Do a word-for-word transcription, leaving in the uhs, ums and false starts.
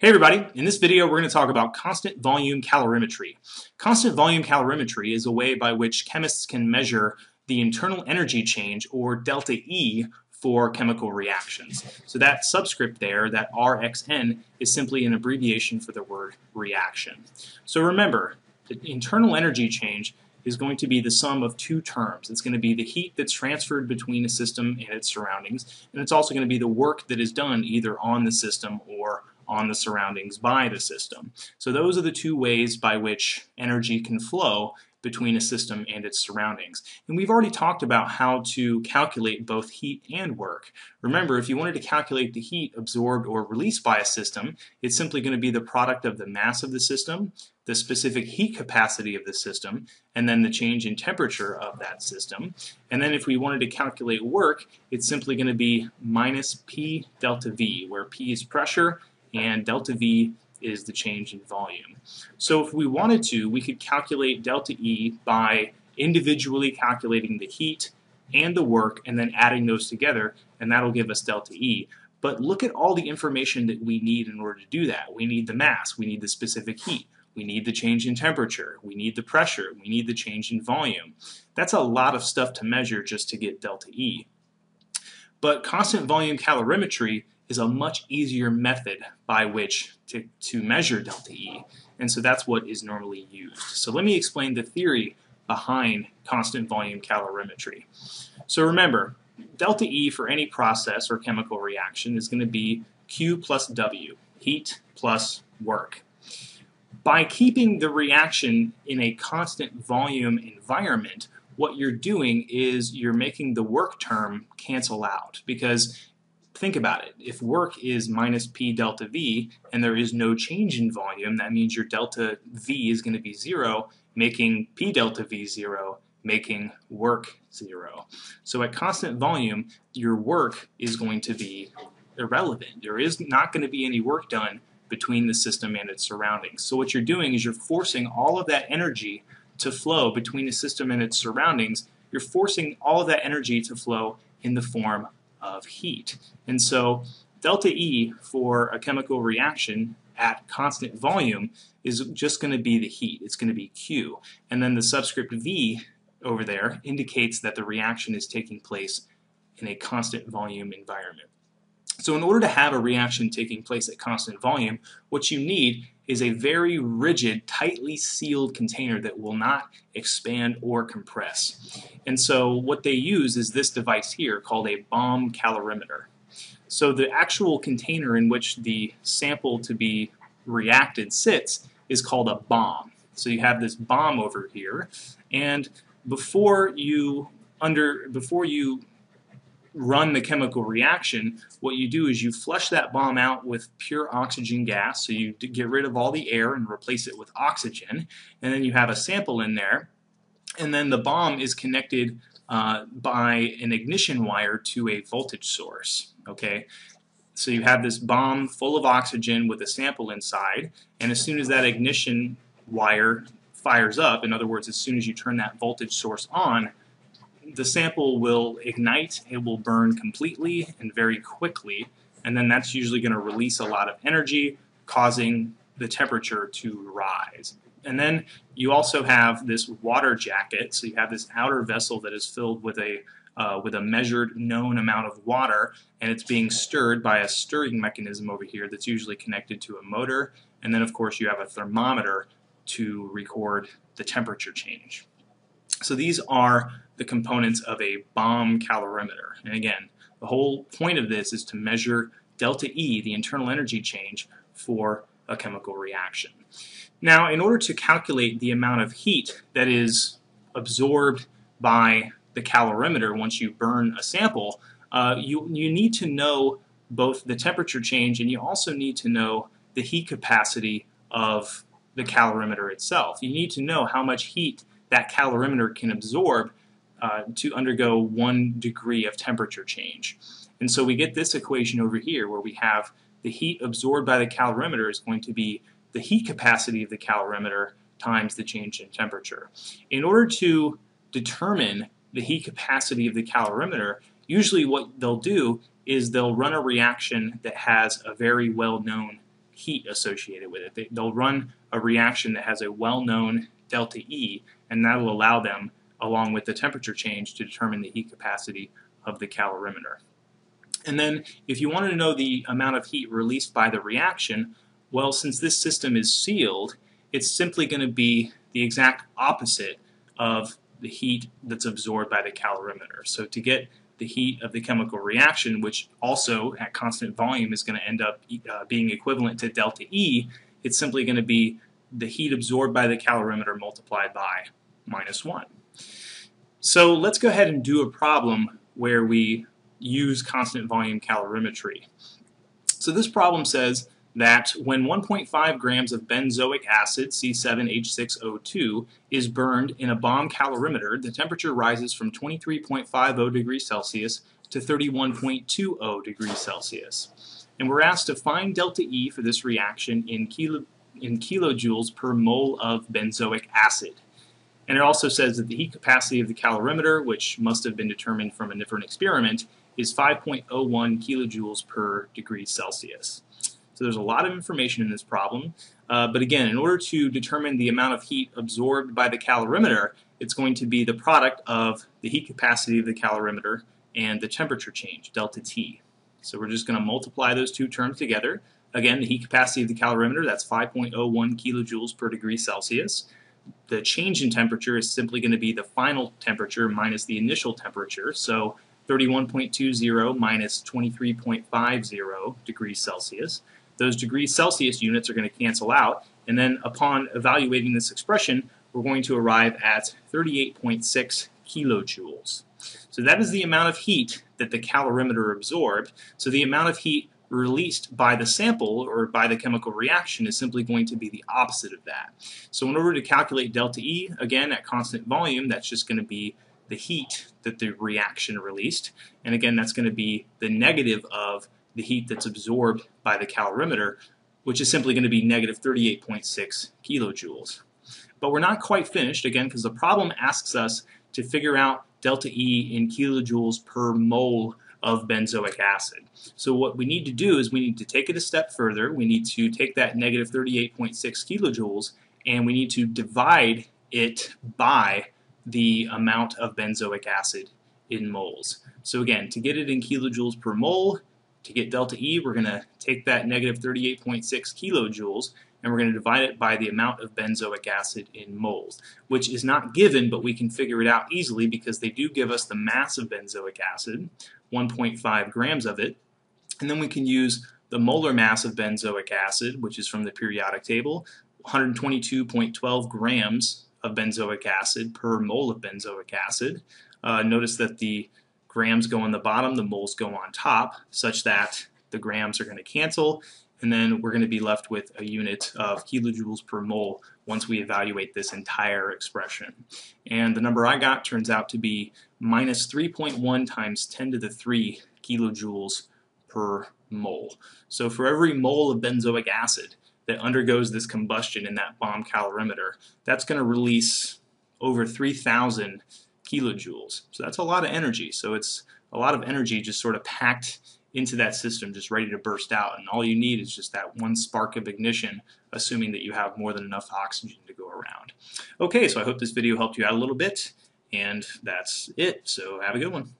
Hey everybody, in this video we're going to talk about constant volume calorimetry. Constant volume calorimetry is a way by which chemists can measure the internal energy change, or delta E, for chemical reactions. So that subscript there, that R X N, is simply an abbreviation for the word reaction. So remember, the internal energy change is going to be the sum of two terms. It's going to be the heat that's transferred between a system and its surroundings, and it's also going to be the work that is done either on the system or on the surroundings by the system. So those are the two ways by which energy can flow between a system and its surroundings. And we've already talked about how to calculate both heat and work. Remember, if you wanted to calculate the heat absorbed or released by a system, it's simply going to be the product of the mass of the system, the specific heat capacity of the system, and then the change in temperature of that system. And then if we wanted to calculate work, it's simply going to be minus P delta V, where P is pressure and delta V is the change in volume. So if we wanted to, we could calculate delta E by individually calculating the heat and the work and then adding those together, and that'll give us delta E. But look at all the information that we need in order to do that. We need the mass, we need the specific heat, we need the change in temperature, we need the pressure, we need the change in volume. That's a lot of stuff to measure just to get delta E. But constant volume calorimetry is a much easier method by which to, to measure delta E, and so that's what is normally used. So let me explain the theory behind constant volume calorimetry. So remember, delta E for any process or chemical reaction is going to be Q plus W, heat plus work. By keeping the reaction in a constant volume environment, what you're doing is you're making the work term cancel out, because think about it. If work is minus P delta V and there is no change in volume, that means your delta V is going to be zero, making P delta V zero, making work zero. So at constant volume, your work is going to be irrelevant. There is not going to be any work done between the system and its surroundings. So what you're doing is you're forcing all of that energy to flow between the system and its surroundings. You're forcing all of that energy to flow in the form of of heat. And so delta E for a chemical reaction at constant volume is just going to be the heat. It's going to be Q. And then the subscript V over there indicates that the reaction is taking place in a constant volume environment. So in order to have a reaction taking place at constant volume, what you need is a very rigid, tightly sealed container that will not expand or compress. And so what they use is this device here called a bomb calorimeter. So the actual container in which the sample to be reacted sits is called a bomb. So you have this bomb over here, and before you under before you run the chemical reaction, what you do is you flush that bomb out with pure oxygen gas, so you get rid of all the air and replace it with oxygen, and then you have a sample in there, and then the bomb is connected uh, by an ignition wire to a voltage source. Okay, so you have this bomb full of oxygen with a sample inside, and as soon as that ignition wire fires up, in other words, as soon as you turn that voltage source on, the sample will ignite, it will burn completely and very quickly, and then that's usually going to release a lot of energy, causing the temperature to rise. And then you also have this water jacket, so you have this outer vessel that is filled with a uh, with a measured known amount of water, and it's being stirred by a stirring mechanism over here that's usually connected to a motor, and then of course you have a thermometer to record the temperature change. So these are the components of a bomb calorimeter. And again, the whole point of this is to measure delta E, the internal energy change, for a chemical reaction. Now, in order to calculate the amount of heat that is absorbed by the calorimeter once you burn a sample, uh, you, you need to know both the temperature change, and you also need to know the heat capacity of the calorimeter itself. You need to know how much heat that calorimeter can absorb Uh, to undergo one degree of temperature change. And so we get this equation over here where we have the heat absorbed by the calorimeter is going to be the heat capacity of the calorimeter times the change in temperature. In order to determine the heat capacity of the calorimeter, usually what they'll do is they'll run a reaction that has a very well-known heat associated with it. They, they'll run a reaction that has a well-known delta E, and that will allow them, along with the temperature change, to determine the heat capacity of the calorimeter. And then if you wanted to know the amount of heat released by the reaction, well, since this system is sealed, it's simply going to be the exact opposite of the heat that's absorbed by the calorimeter. So to get the heat of the chemical reaction, which also at constant volume is going to end up uh, being equivalent to delta E, it's simply going to be the heat absorbed by the calorimeter multiplied by minus one. So let's go ahead and do a problem where we use constant volume calorimetry. So this problem says that when one point five grams of benzoic acid, C seven H six O two, is burned in a bomb calorimeter, the temperature rises from twenty-three point five zero degrees Celsius to thirty-one point two zero degrees Celsius. And we're asked to find delta E for this reaction in, kilo, in kilojoules per mole of benzoic acid. And it also says that the heat capacity of the calorimeter, which must have been determined from a different experiment, is five point zero one kilojoules per degree Celsius. So there's a lot of information in this problem, uh, but again, in order to determine the amount of heat absorbed by the calorimeter, it's going to be the product of the heat capacity of the calorimeter and the temperature change, delta T. So we're just going to multiply those two terms together. Again, the heat capacity of the calorimeter, that's five point zero one kilojoules per degree Celsius. The change in temperature is simply going to be the final temperature minus the initial temperature, so thirty-one point two zero minus twenty-three point five zero degrees Celsius. Those degrees Celsius units are going to cancel out, and then upon evaluating this expression, we're going to arrive at thirty-eight point six kilojoules. So that is the amount of heat that the calorimeter absorbed. So the amount of heat released by the sample or by the chemical reaction is simply going to be the opposite of that. So in order to calculate delta E, again at constant volume, that's just going to be the heat that the reaction released, and again that's going to be the negative of the heat that's absorbed by the calorimeter, which is simply going to be negative thirty-eight point six kilojoules. But we're not quite finished, again, because the problem asks us to figure out delta E in kilojoules per mole of benzoic acid. So what we need to do is we need to take it a step further. We need to take that negative thirty-eight point six kilojoules and we need to divide it by the amount of benzoic acid in moles. So again, to get it in kilojoules per mole, to get delta E, we're going to take that negative thirty-eight point six kilojoules and we're going to divide it by the amount of benzoic acid in moles, which is not given, but we can figure it out easily because they do give us the mass of benzoic acid, one point five grams of it, and then we can use the molar mass of benzoic acid, which is from the periodic table, one hundred twenty-two point one two grams of benzoic acid per mole of benzoic acid. Uh, notice that the grams go on the bottom, the moles go on top, such that the grams are going to cancel, and then we're going to be left with a unit of kilojoules per mole once we evaluate this entire expression. And the number I got turns out to be minus three point one times ten to the three kilojoules per mole. So for every mole of benzoic acid that undergoes this combustion in that bomb calorimeter, that's going to release over three thousand kilojoules. So that's a lot of energy. So it's a lot of energy just sort of packed into that system, just ready to burst out, and all you need is just that one spark of ignition, assuming that you have more than enough oxygen to go around. Okay, so I hope this video helped you out a little bit, and that's it, so have a good one.